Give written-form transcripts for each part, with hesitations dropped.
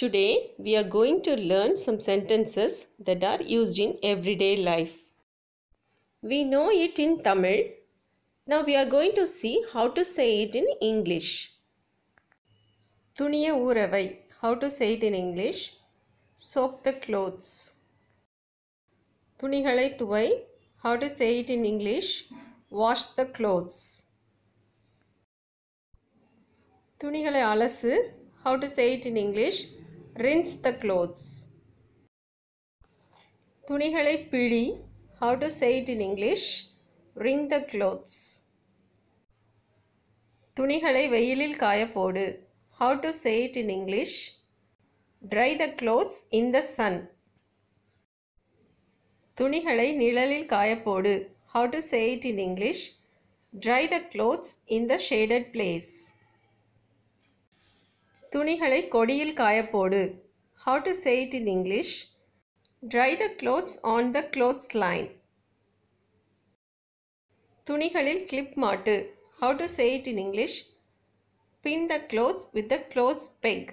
Today, we are going to learn some sentences that are used in everyday life. We know it in Tamil. Now we are going to see how to say it in English. Thuniya ooravai. How to say it in English? Soak the clothes. Thunigalai thuvai. How to say it in English? Wash the clothes. Thunigalai alasu. How to say it in English? Rinse the clothes. Thunigalai pidi. How to say it in English? Wring the clothes. Thunigalai veyilil kaaya podu. How to say it in English? Dry the clothes in the sun. Thunigalai nilalil kaaya podu. How to say it in English? Dry the clothes in the shaded place. துணிகளை கொடியில் காய போடு. How to say it in English? Dry the clothes on the clothesline. துணிகளில் clip மாட்டு. How to say it in English? Pin the clothes with the clothes peg.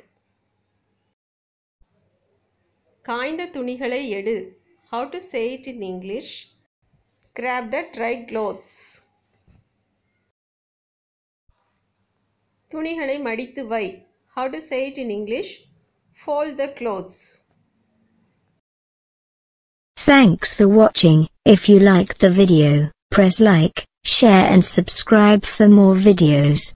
காய்ந்த துணிகளை எடு. How to say it in English? Grab the dry clothes. துணிகளை மடித்து வை. How to say it in English? Fold the clothes. Thanks for watching. If you like the video, press like, share and subscribe for more videos.